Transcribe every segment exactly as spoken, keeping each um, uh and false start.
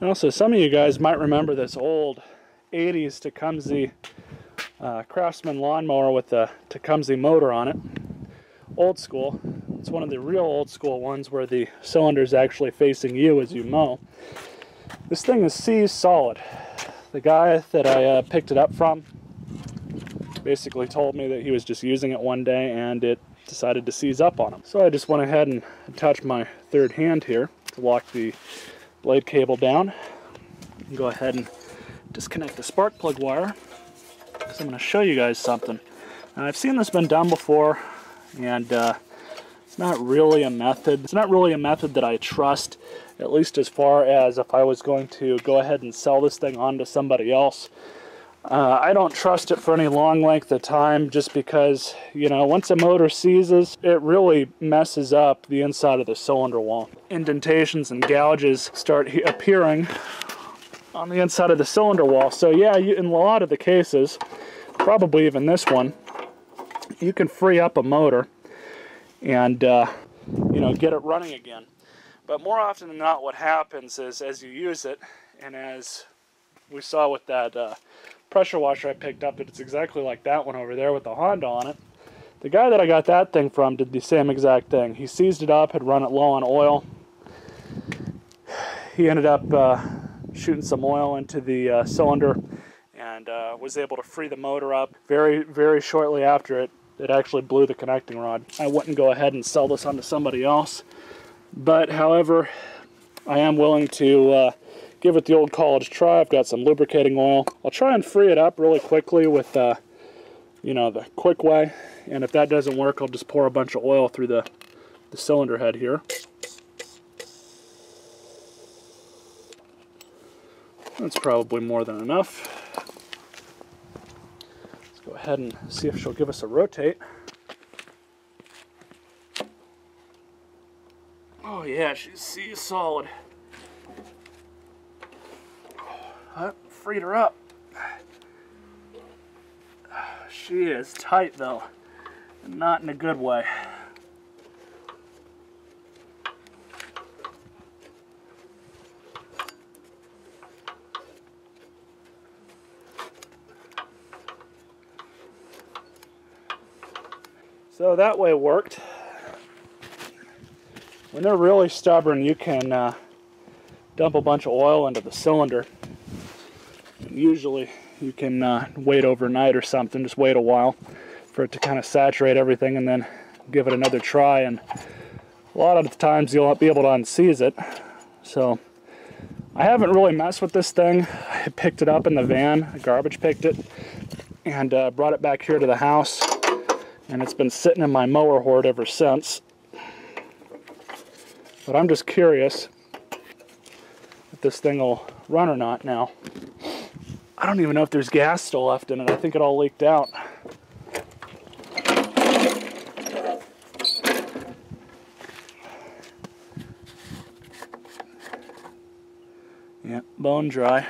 And also, some of you guys might remember this old eighties Tecumseh uh, Craftsman lawnmower with the Tecumseh motor on it. Old school. It's one of the real old school ones where the cylinder is actually facing you as you mow. This thing is C-solid. The guy that I uh, picked it up from basically told me that he was just using it one day and it decided to seize up on him. So I just went ahead and attached my third hand here to lock the blade cable down. Go ahead and disconnect the spark plug wire, because I'm going to show you guys something. Now, I've seen this been done before, and uh, it's not really a method. It's not really a method that I trust, at least as far as if I was going to go ahead and sell this thing on to somebody else. Uh, I don't trust it for any long length of time, just because, you know, once a motor seizes, it really messes up the inside of the cylinder wall. Indentations and gouges start appearing on the inside of the cylinder wall. So yeah, you, in a lot of the cases, probably even this one, you can free up a motor and, uh, you know, get it running again. But more often than not, what happens is as you use it, and as we saw with that uh, pressure washer I picked up, that it's exactly like that one over there with the Honda on it. The guy that I got that thing from did the same exact thing. He seized it up, had run it low on oil. He ended up uh, shooting some oil into the uh, cylinder and uh, was able to free the motor up. Very, very shortly after it, it actually blew the connecting rod. I wouldn't go ahead and sell this on to somebody else, but however, I am willing to uh, give it the old college try. I've got some lubricating oil. I'll try and free it up really quickly with, uh, you know, the quick way. And if that doesn't work, I'll just pour a bunch of oil through the, the cylinder head here. That's probably more than enough. Let's go ahead and see if she'll give us a rotate. Oh yeah, she's C-solid. I freed her up. She is tight though, and not in a good way. So that way worked. When they're really stubborn, you can uh, dump a bunch of oil into the cylinder. Usually you can uh, wait overnight or something, just wait a while for it to kind of saturate everything and then give it another try, and a lot of the times you'll be able to unseize it. So I haven't really messed with this thing. I picked it up in the van, the garbage picked it, and uh, brought it back here to the house, and it's been sitting in my mower hoard ever since. But I'm just curious if this thing will run or not now. I don't even know if there's gas still left in it. I think it all leaked out. Yeah, bone dry.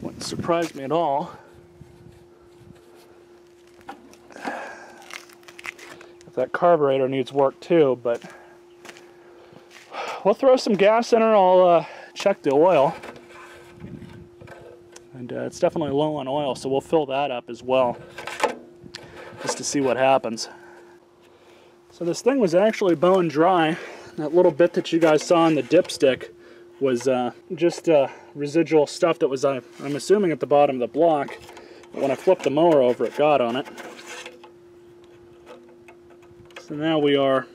Wouldn't surprise me at all if that carburetor needs work too, but we'll throw some gas in her. I'll uh, check the oil. And uh, it's definitely low on oil, so we'll fill that up as well, just to see what happens. So this thing was actually bone dry. That little bit that you guys saw in the dipstick was uh, just uh, residual stuff that was, uh, I'm assuming, at the bottom of the block. But when I flipped the mower over, it got on it. So now we are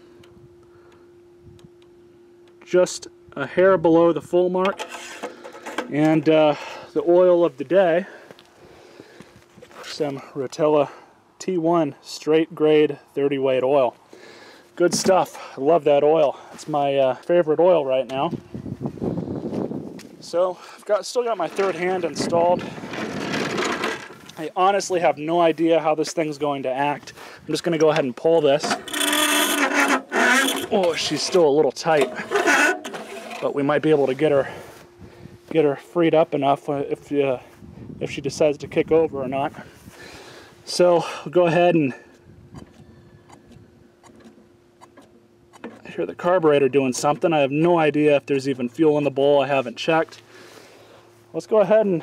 just a hair below the full mark. And uh, the oil of the day, some Rotella T one straight grade thirty weight oil. Good stuff. I love that oil. It's my uh, favorite oil right now. So I've got still got my third hand installed. I honestly have no idea how this thing's going to act. I'm just going to go ahead and pull this. Oh, she's still a little tight, but we might be able to get her get her freed up enough if, uh, if she decides to kick over or not. So, go ahead and hear the carburetor doing something. I have no idea if there's even fuel in the bowl. I haven't checked. Let's go ahead and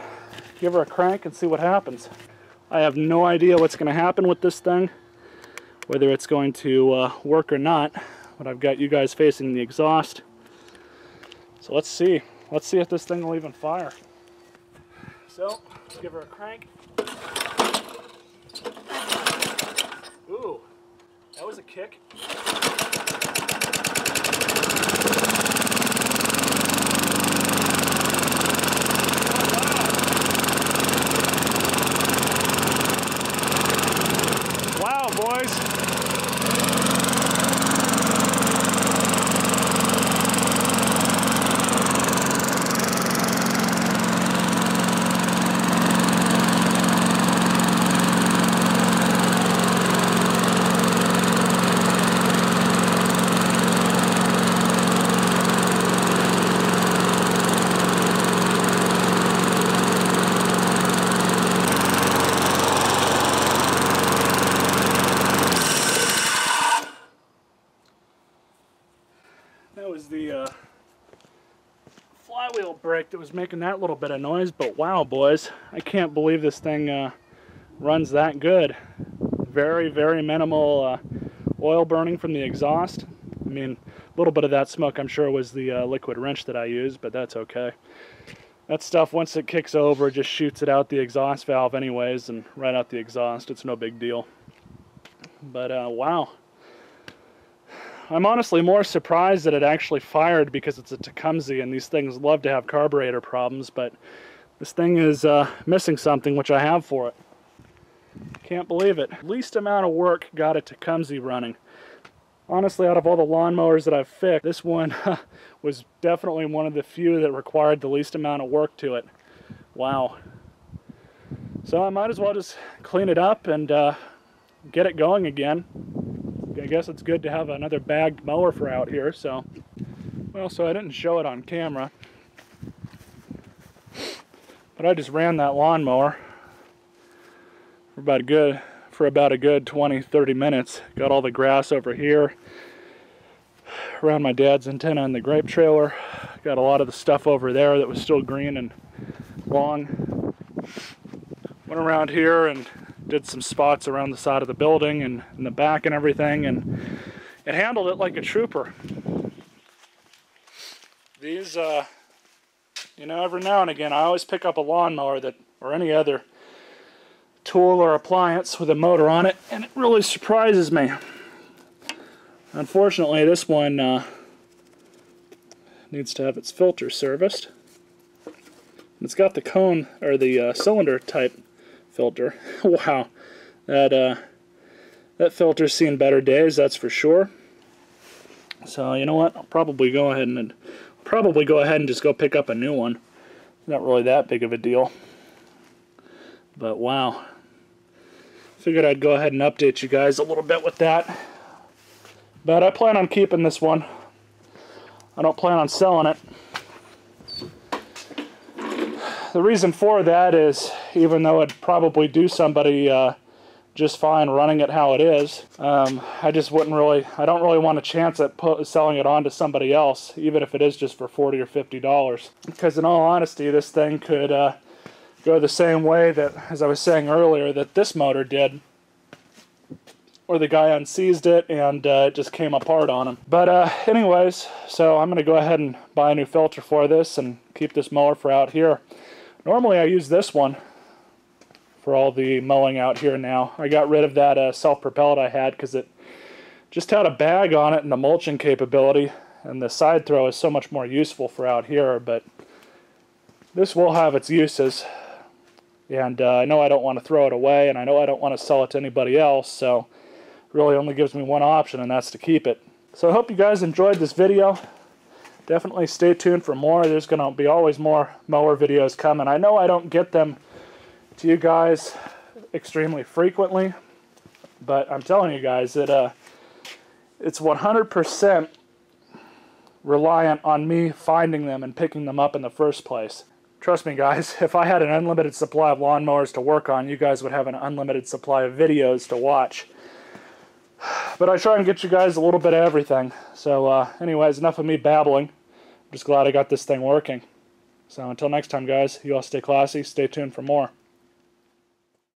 give her a crank and see what happens. I have no idea what's going to happen with this thing, whether it's going to uh, work or not, but I've got you guys facing the exhaust. So let's see. Let's see if this thing will even fire. So, let's give her a crank. Ooh, that was a kick. That was making that little bit of noise, but wow, boys, I can't believe this thing uh, runs that good. Very, very minimal uh, oil burning from the exhaust. I mean, a little bit of that smoke, I'm sure, was the uh, liquid wrench that I used, but that's okay. That stuff, once it kicks over, it just shoots it out the exhaust valve anyways, and right out the exhaust. It's no big deal. But uh, wow. I'm honestly more surprised that it actually fired, because it's a Tecumseh and these things love to have carburetor problems, but this thing is uh, missing something, which I have for it. Can't believe it. Least amount of work got a Tecumseh running. Honestly, out of all the lawnmowers that I've fixed, this one was definitely one of the few that required the least amount of work to it. Wow. So I might as well just clean it up and uh, get it going again. I guess it's good to have another bagged mower for out here. So, well, so I didn't show it on camera, but I just ran that lawnmower for about a good for about a good twenty, thirty minutes. Got all the grass over here around my dad's antenna and the grape trailer. Got a lot of the stuff over there that was still green and long. Went around here and did some spots around the side of the building and in the back and everything, and it handled it like a trooper. These, uh, you know, every now and again, I always pick up a lawnmower that, or any other tool or appliance with a motor on it, and it really surprises me. Unfortunately, this one uh, needs to have its filter serviced. It's got the cone, or the uh, cylinder type filter. Wow, that uh, that filter's seen better days, that's for sure. So you know what? I'll probably go ahead and probably go ahead and just go pick up a new one. Not really that big of a deal. But wow, figured I'd go ahead and update you guys a little bit with that. But I plan on keeping this one. I don't plan on selling it. The reason for that is, even though it'd probably do somebody uh, just fine running it how it is, um, I just wouldn't really, I don't really want a chance at selling it on to somebody else, even if it is just for forty or fifty dollars. Because in all honesty, this thing could uh, go the same way that, as I was saying earlier, that this motor did. Or the guy unseized it and uh, it just came apart on him. But uh, anyways, so I'm going to go ahead and buy a new filter for this and keep this mower for out here. Normally I use this one for all the mowing out here now. I got rid of that uh, self-propelled I had because it just had a bag on it and the mulching capability, and the side throw is so much more useful for out here, but this will have its uses. And uh, I know I don't want to throw it away, and I know I don't want to sell it to anybody else, so it really only gives me one option, and that's to keep it. So I hope you guys enjoyed this video. Definitely stay tuned for more. There's going to be always more mower videos coming. I know I don't get them to you guys extremely frequently, but I'm telling you guys that uh, it's one hundred percent reliant on me finding them and picking them up in the first place. Trust me, guys, if I had an unlimited supply of lawnmowers to work on, you guys would have an unlimited supply of videos to watch. But I try and get you guys a little bit of everything. So uh, anyways, enough of me babbling. I'm just glad I got this thing working. So until next time, guys, you all stay classy, stay tuned for more.